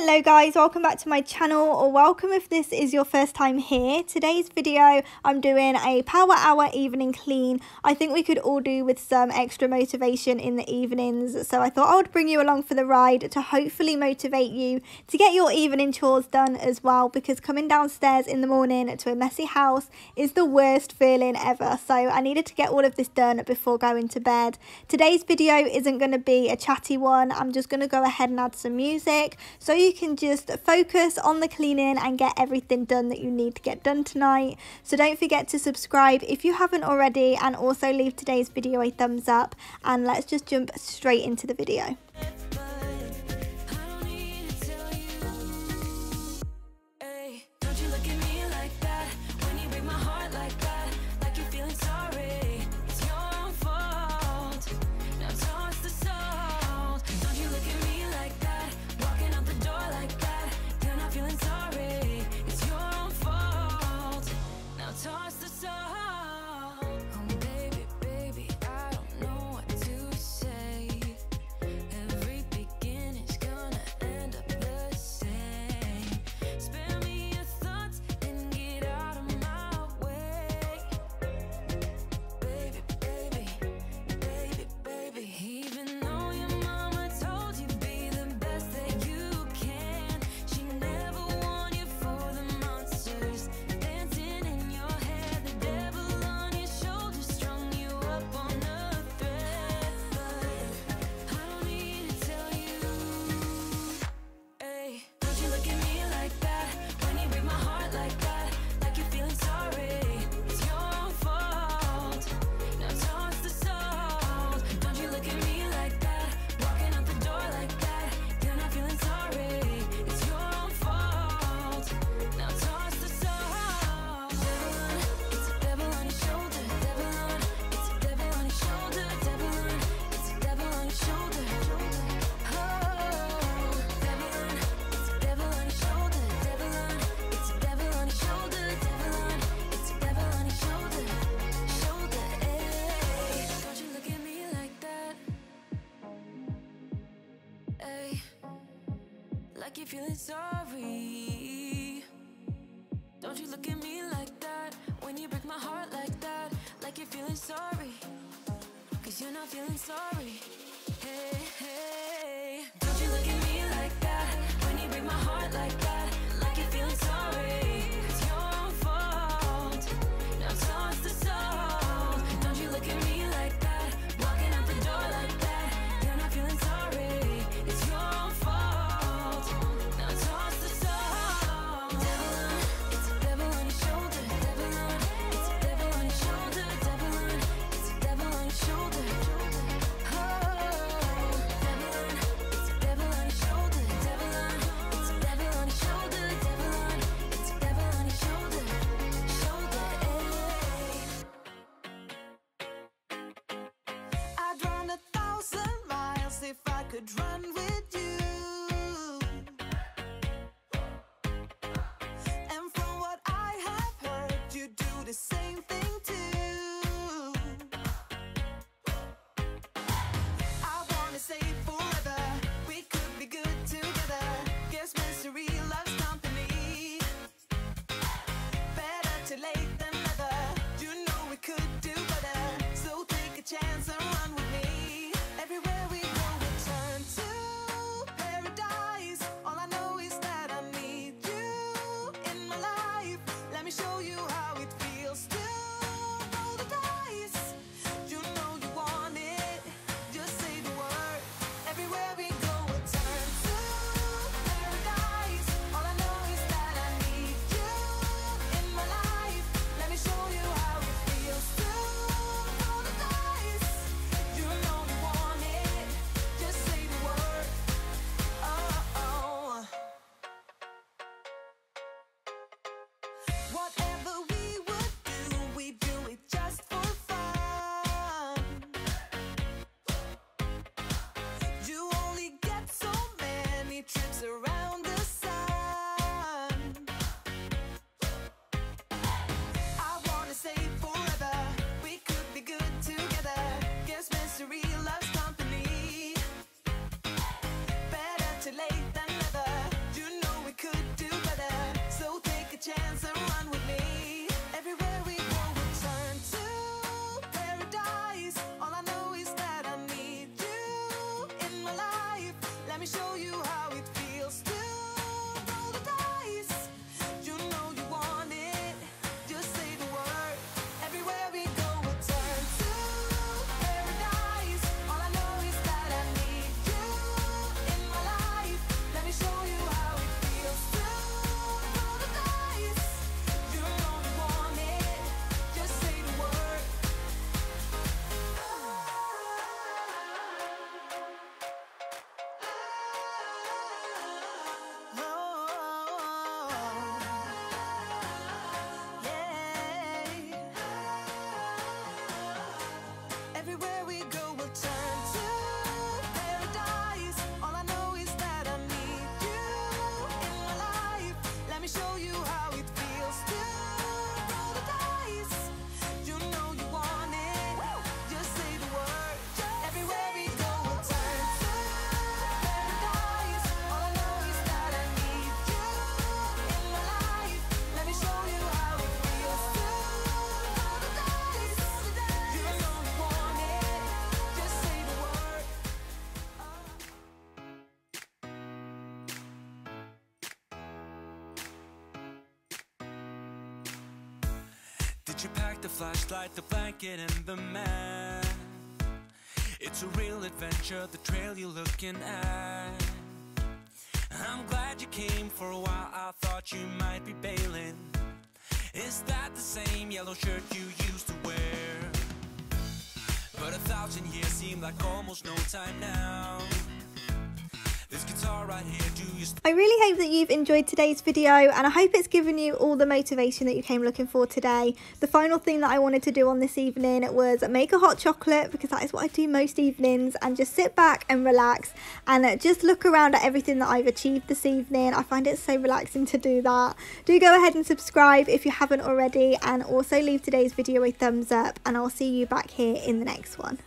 Hello guys, welcome back to my channel, or welcome if this is your first time here. Today's video I'm doing a power hour evening clean. I think we could all do with some extra motivation in the evenings, so I thought I would bring you along for the ride to hopefully motivate you to get your evening chores done as well, because coming downstairs in the morning to a messy house is the worst feeling ever. So I needed to get all of this done before going to bed. Today's video isn't going to be a chatty one. I'm just going to go ahead and add some music so you can just focus on the cleaning and get everything done that you need to get done tonight. So don't forget to subscribe if you haven't already, and also leave today's video a thumbs up, and let's just jump straight into the video. Like you're feeling sorry. Don't you look at me like that. When you break my heart like that. Like you're feeling sorry, 'cause you're not feeling sorry. Hey, hey. Don't you look at me like that. When you break my heart like that. Like you're feeling sorry. Did you pack the flashlight, the blanket, and the map? It's a real adventure, the trail you're looking at. I'm glad you came. For a while I thought you might be bailing. Is that the same yellow shirt you used to wear? But 1,000 years seem like almost no time now. This guitar right here, do you... I really hope that you've enjoyed today's video, and I hope it's given you all the motivation that you came looking for today. The final thing that I wanted to do on this evening was make a hot chocolate, because that is what I do most evenings, and just sit back and relax and just look around at everything that I've achieved this evening. I find it so relaxing to do that. Do go ahead and subscribe if you haven't already, and also leave today's video a thumbs up, and I'll see you back here in the next one.